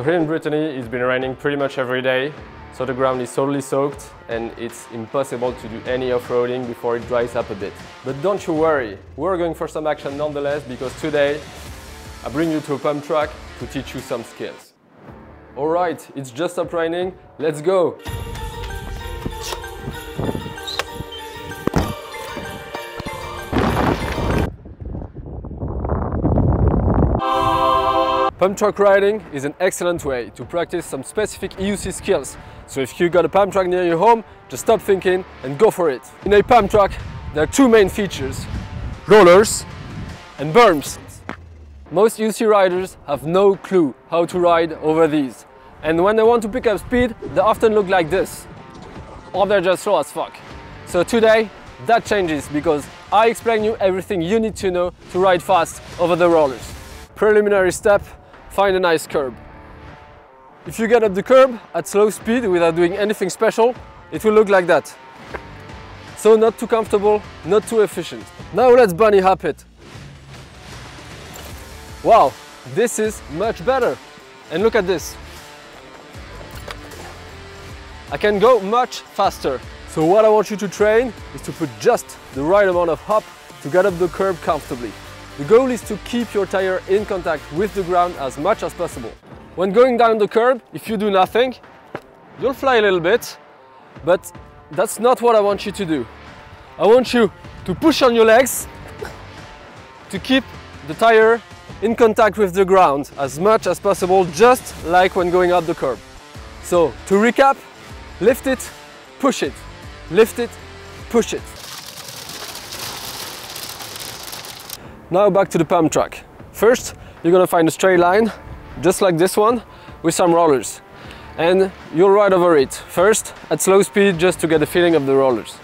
So here in Brittany, it's been raining pretty much every day, so the ground is totally soaked and it's impossible to do any off-roading before it dries up a bit. But don't you worry, we're going for some action nonetheless, because today I bring you to a pump track to teach you some skills. All right, it's just stopped raining, let's go! Pump track riding is an excellent way to practice some specific EUC skills, so if you got a pump track near your home, just stop thinking and go for it. In a pump track, there are two main features: rollers and berms. Most EUC riders have no clue how to ride over these, and when they want to pick up speed, they often look like this, or they're just slow as fuck. So today, that changes, because I explain you everything you need to know to ride fast over the rollers. Preliminary step: find a nice curb. If you get up the curb at slow speed without doing anything special, it will look like that. So not too comfortable, not too efficient. Now let's bunny hop it. Wow, this is much better. And look at this. I can go much faster. So what I want you to train is to put just the right amount of hop to get up the curb comfortably. The goal is to keep your tire in contact with the ground as much as possible. When going down the curb, if you do nothing, you'll fly a little bit, but that's not what I want you to do. I want you to push on your legs to keep the tire in contact with the ground as much as possible, just like when going up the curb. So to recap, lift it, push it, lift it, push it. Now back to the pump track. First, you're gonna find a straight line, just like this one, with some rollers. And you'll ride over it, first at slow speed, just to get the feeling of the rollers.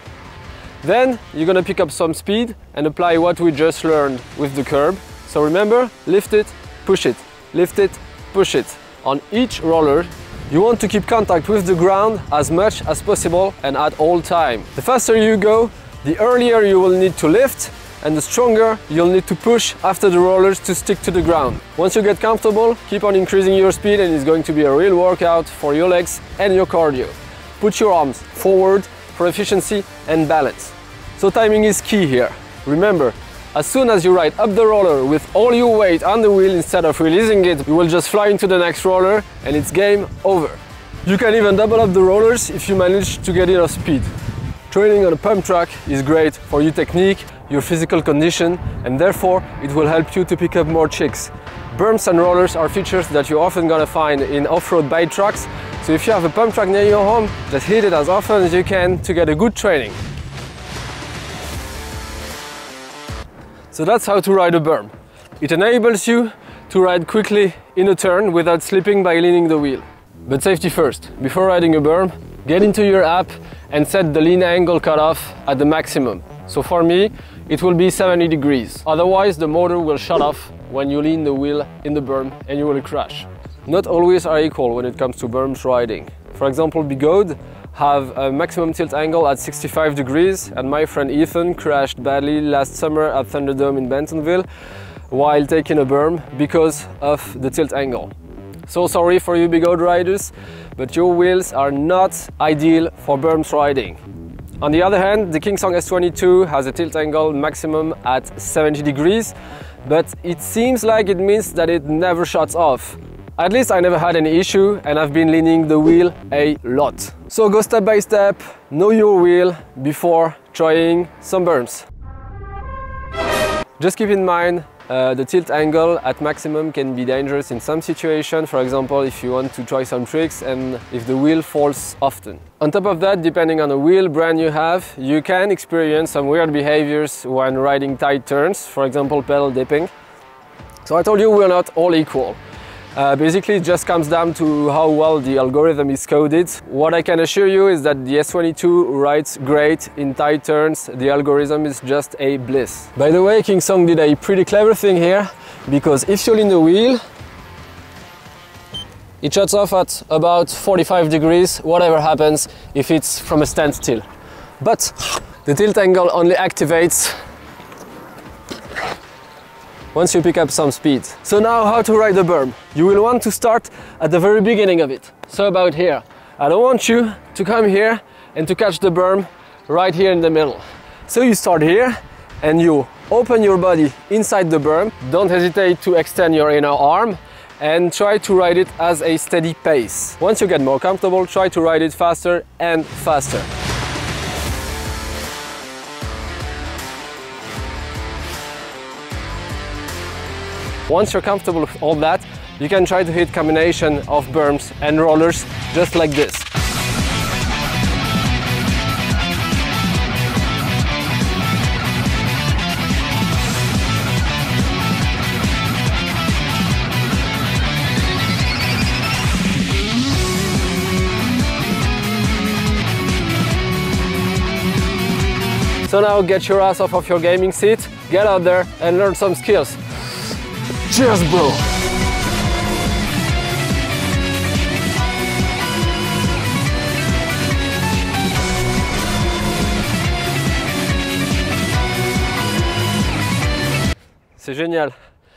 Then you're gonna pick up some speed and apply what we just learned with the curb. So remember, lift it, push it, lift it, push it. On each roller, you want to keep contact with the ground as much as possible and at all time. The faster you go, the earlier you will need to lift, and the stronger you'll need to push after the rollers to stick to the ground. Once you get comfortable, keep on increasing your speed, and it's going to be a real workout for your legs and your cardio. Put your arms forward for efficiency and balance. So timing is key here. Remember, as soon as you ride up the roller with all your weight on the wheel instead of releasing it, you will just fly into the next roller and it's game over. You can even double up the rollers if you manage to get enough speed. Training on a pump track is great for your technique, your physical condition, and therefore it will help you to pick up more chicks. Berms and rollers are features that you're often gonna find in off-road bike tracks, so if you have a pump track near your home, just hit it as often as you can to get a good training. So that's how to ride a berm. It enables you to ride quickly in a turn without slipping by leaning the wheel. But safety first. Before riding a berm, get into your app and set the lean angle cutoff at the maximum. So for me, it will be 70 degrees. Otherwise, the motor will shut off when you lean the wheel in the berm and you will crash. Not always are equal when it comes to berms riding. For example, Begode have a maximum tilt angle at 65 degrees, and my friend Ethan crashed badly last summer at Thunderdome in Bentonville while taking a berm because of the tilt angle. So sorry for you Begode riders, but your wheels are not ideal for berms riding. On the other hand, the Kingsong S22 has a tilt angle maximum at 70 degrees, but it seems like it means that it never shuts off. At least I never had any issue, and I've been leaning the wheel a lot. So go step by step, know your wheel before trying some berms. Just keep in mind, the tilt angle at maximum can be dangerous in some situations, for example if you want to try some tricks and if the wheel falls often. On top of that, depending on the wheel brand you have, you can experience some weird behaviors when riding tight turns, for example pedal dipping. So I told you we're not all equal. Basically it just comes down to how well the algorithm is coded. What I can assure you is that the S22 rides great in tight turns. The algorithm is just a bliss. By the way, Kingsong did a pretty clever thing here, because if you lean the wheel, it shuts off at about 45 degrees, whatever happens if it's from a standstill. But the tilt angle only activates once you pick up some speed. So now, how to ride the berm? You will want to start at the very beginning of it, so about here. I don't want you to come here and to catch the berm right here in the middle. So you start here and you open your body inside the berm. Don't hesitate to extend your inner arm and try to ride it as a steady pace. Once you get more comfortable, try to ride it faster and faster. Once you're comfortable with all that, you can try to hit combination of berms and rollers just like this. So now get your ass off of your gaming seat, get out there and learn some skills. Cheers, bro! C'est génial.